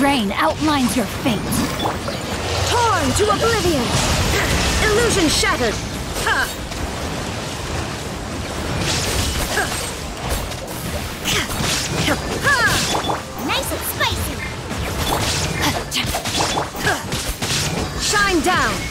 Rain outlines your fate. Torn to oblivion! Illusion shattered! Ha! Nice and spicy! Shine down!